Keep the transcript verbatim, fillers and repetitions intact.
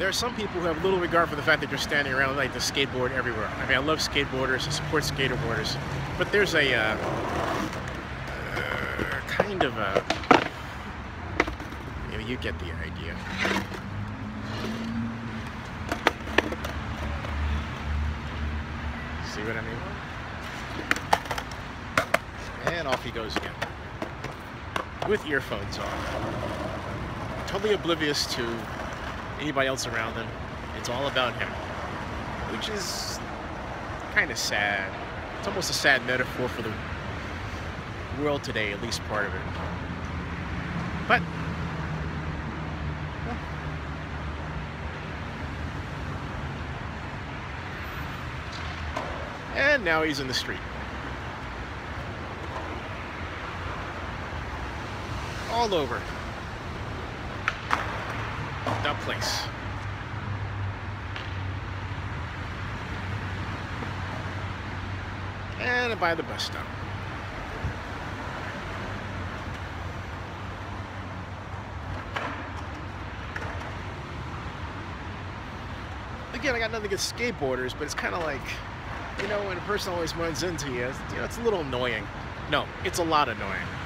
There are some people who have little regard for the fact that you're standing around like the skateboard everywhere. I mean, I love skateboarders, I support skateboarders, but there's a uh, uh, kind of a, you know, you get the idea. See what I mean? And off he goes again, with earphones on, totally oblivious to anybody else around him. It's all about him, which is kind of sad. It's almost a sad metaphor for the world today, at least part of it. But well, and now he's in the street. All over that place. And by the bus stop. Again, I got nothing against skateboarders, but it's kind of like, you know, when a person always runs into you, it's, you know, it's a little annoying. No, it's a lot annoying.